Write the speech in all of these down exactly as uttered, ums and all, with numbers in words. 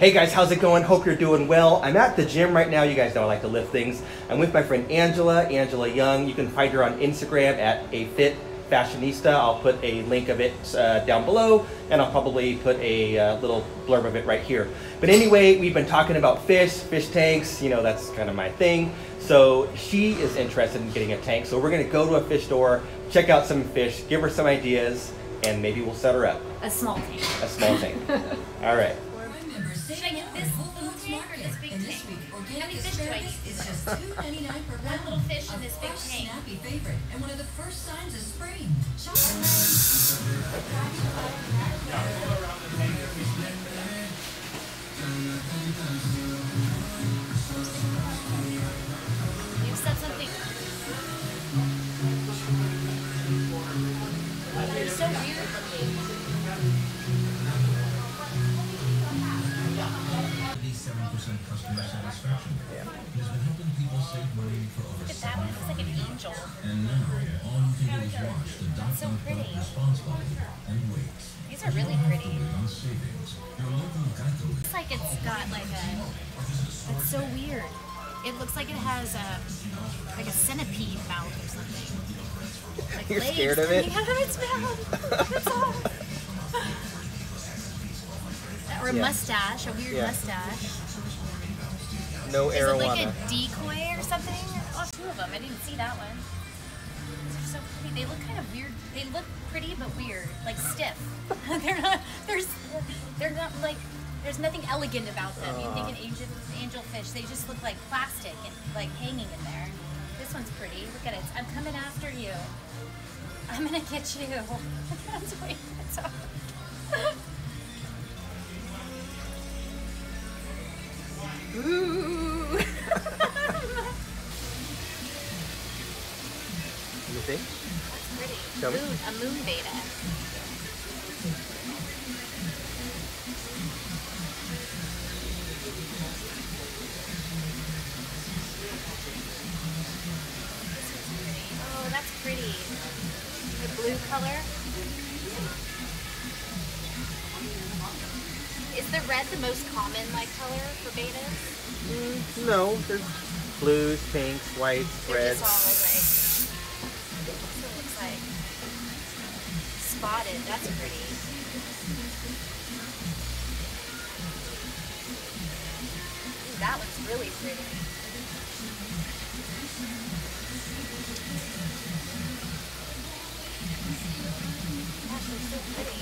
Hey guys, how's it going? Hope you're doing well. I'm at the gym right now. You guys know I like to lift things. I'm with my friend Angela, Angela Young. You can find her on Instagram at AFitFashionista. I'll put a link of it uh, down below, and I'll probably put a uh, little blurb of it right here. But anyway, we've been talking about fish, fish tanks. You know, that's kind of my thing. So she is interested in getting a tank. So we're gonna go to a fish store, check out some fish, give her some ideas, and maybe we'll set her up. A small tank. A small tank. All right. Should I get this little tank or this big tank? How many fish do I eat? It's just two ninety-nine per pound. One little fish in this big tank. Snappy favorite, and one of the first signs of spring. You've said something. They're so weird looking. Customer satisfaction. Yeah. It has been helping people save money for over seven years. That one looks like an angel. And now all you can do is watch the document responsibly and wait. These are really pretty. It's like it's got like a. It's so weird. It looks like it has a like a centipede mouth or something. Like You're scared of it? Yeah, it's mouth. It's off. Or a yeah. mustache, a weird yeah. mustache. No arowana. Is it like a decoy or something? Oh, two of them. I didn't see that one. These are so pretty. They look kind of weird. They look pretty but weird, like stiff. they're not. There's. They're not like. There's nothing elegant about them. Uh. You think an angel, angel fish? They just look like plastic and like hanging in there. This one's pretty. Look at it. I'm coming after you. I'm gonna get you. That's way. That's all. Ooh. You think? That's pretty. Tell moon, me. A moon betta. Oh, that's pretty. The blue color. Is the red the most common like color for betas? Mm, no, there's blues, pinks, whites, They're reds. It's all like. That's what it looks like. Spotted. That's pretty. Ooh, that looks really pretty. That looks so pretty.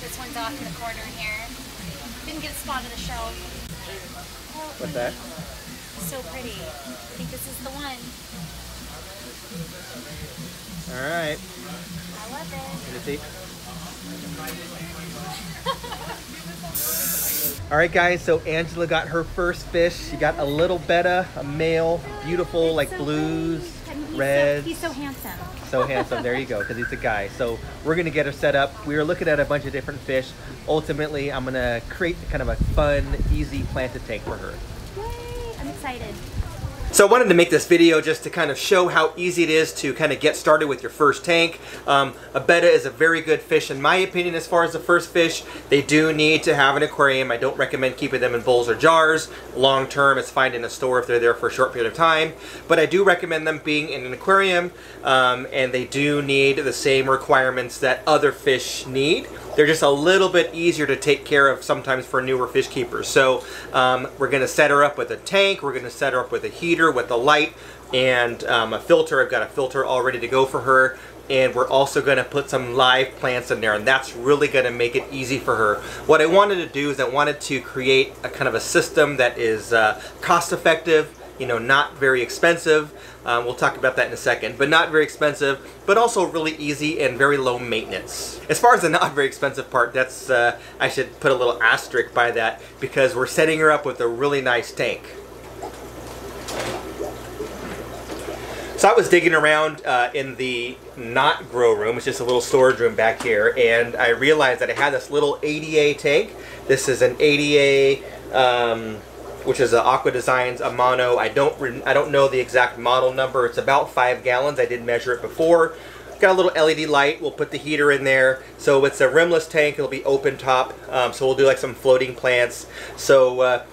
This one's off in the corner here. Didn't get a spot on the shelf. What's that? So pretty. I think this is the one. Alright. I love it. Alright guys, so Angela got her first fish. She got a little betta, a male, beautiful, like blues. Red. He's so handsome. So handsome. There you go, because he's a guy. So we're gonna get her set up. We were looking at a bunch of different fish. Ultimately, I'm gonna create kind of a fun, easy planted tank for her. Yay! I'm excited. So I wanted to make this video just to kind of show how easy it is to kind of get started with your first tank. Um, a betta is a very good fish in my opinion as far as the first fish. They do need to have an aquarium. I don't recommend keeping them in bowls or jars. Long term, it's fine in a store if they're there for a short period of time. But I do recommend them being in an aquarium, um, and they do need the same requirements that other fish need. They're just a little bit easier to take care of sometimes for newer fish keepers. So um, we're gonna set her up with a tank, we're gonna set her up with a heater, with a light, and um, a filter. I've got a filter all ready to go for her. And we're also gonna put some live plants in there, and that's really gonna make it easy for her. What I wanted to do is I wanted to create a kind of a system that is uh, cost effective, you know, not very expensive. Um, we'll talk about that in a second, but not very expensive, but also really easy and very low maintenance. As far as the not very expensive part, that's, uh, I should put a little asterisk by that, because we're setting her up with a really nice tank. So I was digging around uh, in the not grow room, which is a little storage room back here, and I realized that I had this little A D A tank. This is an A D A, um, which is an Aqua Designs Amano. I don't, I don't know the exact model number. It's about five gallons. I did measure it before. Got a little L E D light. We'll put the heater in there. So it's a rimless tank. It'll be open top. Um, so we'll do like some floating plants. So uh,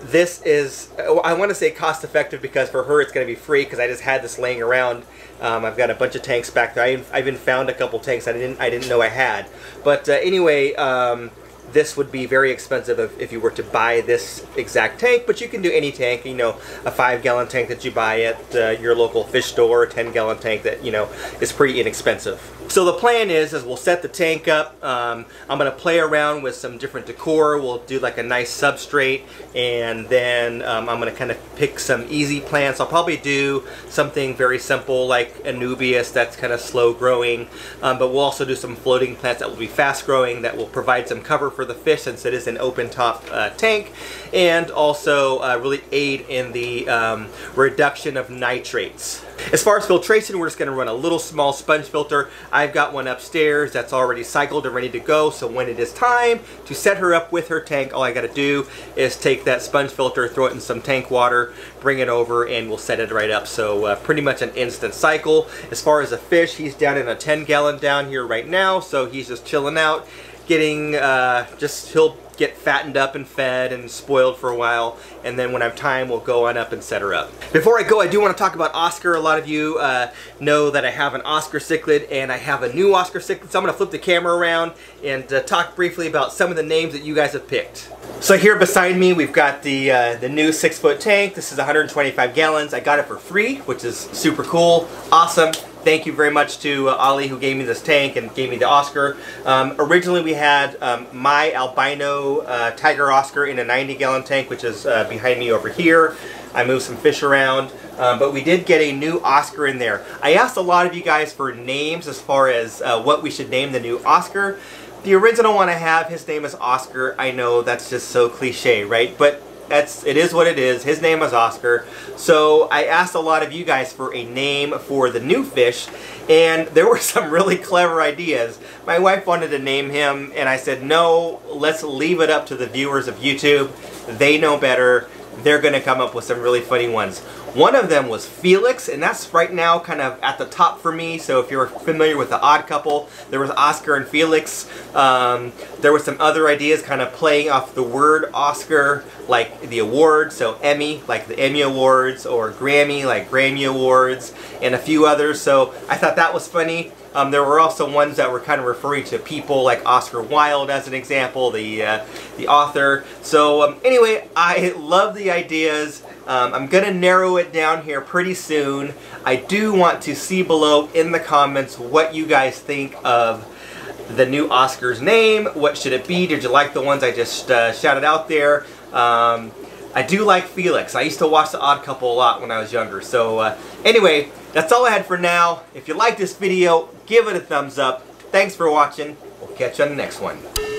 this is, I want to say cost effective, because for her it's going to be free, because I just had this laying around. Um, I've got a bunch of tanks back there. I, I even found a couple tanks I didn't I didn't know I had. But uh, anyway, um, this would be very expensive if, if you were to buy this exact tank, but you can do any tank, you know, a five gallon tank that you buy at uh, your local fish store, a ten gallon tank that, you know, is pretty inexpensive. So the plan is, is we'll set the tank up. Um, I'm going to play around with some different decor. We'll do like a nice substrate, and then um, I'm going to kind of pick some easy plants. I'll probably do something very simple like Anubias that's kind of slow growing, um, but we'll also do some floating plants that will be fast growing, that will provide some cover for the fish since it is an open top uh, tank, and also uh, really aid in the um, reduction of nitrates. As far as filtration, we're just going to run a little small sponge filter. I've got one upstairs that's already cycled and ready to go, so when it is time to set her up with her tank, all I got to do is take that sponge filter, throw it in some tank water, bring it over, and we'll set it right up. So uh, pretty much an instant cycle. As far as a fish, he's down in a ten gallon down here right now, so he's just chilling out, getting uh, just he'll get fattened up and fed and spoiled for a while, and then when I have time we'll go on up and set her up. Before I go, I do want to talk about Oscar. A lot of you uh, know that I have an Oscar cichlid and I have a new Oscar cichlid, so I'm going to flip the camera around and uh, talk briefly about some of the names that you guys have picked. So here beside me we've got the uh, the new six foot tank. This is one hundred twenty-five gallons. I got it for free, which is super cool, awesome. Thank you very much to uh, Ali, who gave me this tank and gave me the Oscar. Um, originally we had um, my albino uh, tiger Oscar in a ninety gallon tank, which is uh, behind me over here. I moved some fish around, um, but we did get a new Oscar in there. I asked a lot of you guys for names as far as uh, what we should name the new Oscar. The original one I have, his name is Oscar. I know that's just so cliche, right? But That's, it is what it is. His name was Oscar. So I asked a lot of you guys for a name for the new fish, and there were some really clever ideas. My wife wanted to name him, and I said, no, let's leave it up to the viewers of YouTube. They know better. They're going to come up with some really funny ones. One of them was Felix, and that's right now kind of at the top for me. So if you're familiar with The Odd Couple, there was Oscar and Felix. Um, there were some other ideas kind of playing off the word Oscar, like the award, so Emmy, like the Emmy Awards, or Grammy, like Grammy Awards, and a few others. So I thought that was funny. Um, there were also ones that were kind of referring to people like Oscar Wilde, as an example, the uh, the author. So um, anyway, I love the ideas. Um, I'm going to narrow it down here pretty soon. I do want to see below in the comments what you guys think of the new Oscar's name. What should it be? Did you like the ones I just uh, shouted out there? Um, I do like Felix. I used to watch The Odd Couple a lot when I was younger. So uh, anyway, that's all I had for now. If you like this video, give it a thumbs up. Thanks for watching. We'll catch you on the next one.